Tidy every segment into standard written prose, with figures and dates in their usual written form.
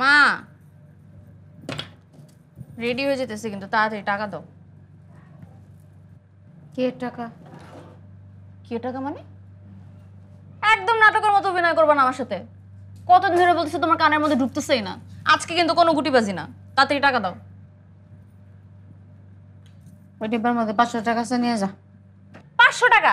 মা রেডি হয়ে যেতেছে কিন্তু তাড়াতাড়ি টাকা দাও। কে টাকা? কে টাকা মানে? একদম নাটকের মতো অভিনয় করবা না আমার সাথে। কতদিন ধরে বলতেছো তোমার কানের মধ্যে ঢুকতেছেই না, আজকে কিন্তু কোনো গুটিবাজি না, তাড়াতাড়ি টাকা দাও। ওই ডিব্বার মধ্যে 500 টাকা আছে, নিয়ে যা। 500 টাকা?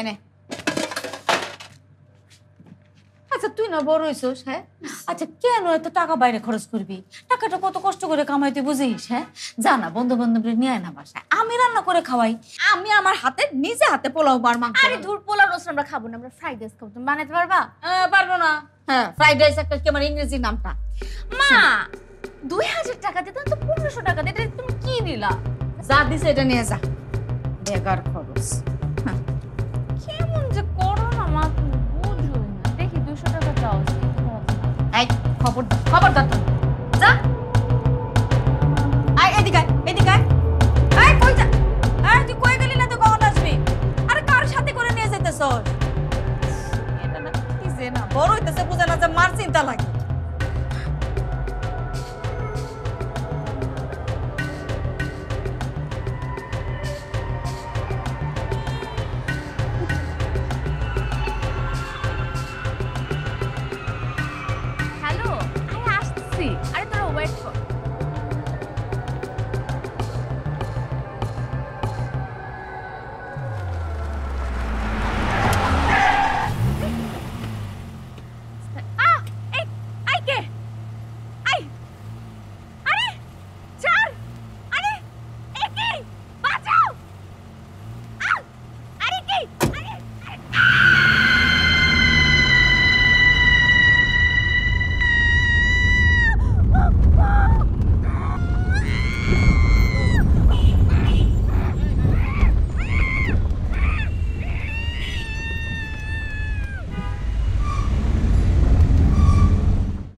এনে। আচ্ছা, তুই না বড় হইছিস। হ্যাঁ, আচ্ছা কেন এত টাকা বাইরে খরচ করবি? টাকাটা কত কষ্ট করে কামাই তুই বুঝিস? হ্যাঁ, জানা বন্ধু বান্ধবদের নিয়ে আয় না বাসায়, আমি রান্না করে খাওয়াই। আমি আমার হাতে নিজে হাতে পোলাও বার মাংস। আরে ধুর, পোলাও রোজ আমরা খাবো না, আমরা ফ্রাইড রাইস খাবো। তুমি বানাতে পারবা? পারবো না। হ্যাঁ, ফ্রাইড রাইস একটা কি আমার ইংরেজি নামটা। মা 2000 টাকা দিতাম তো 1500 টাকা দিতে, তুমি কি দিলা? যা দিছে এটা নিয়ে যা, বেকার খরচ। মার চিন্তা লাগে। আরে তোরা ওয়েট কর।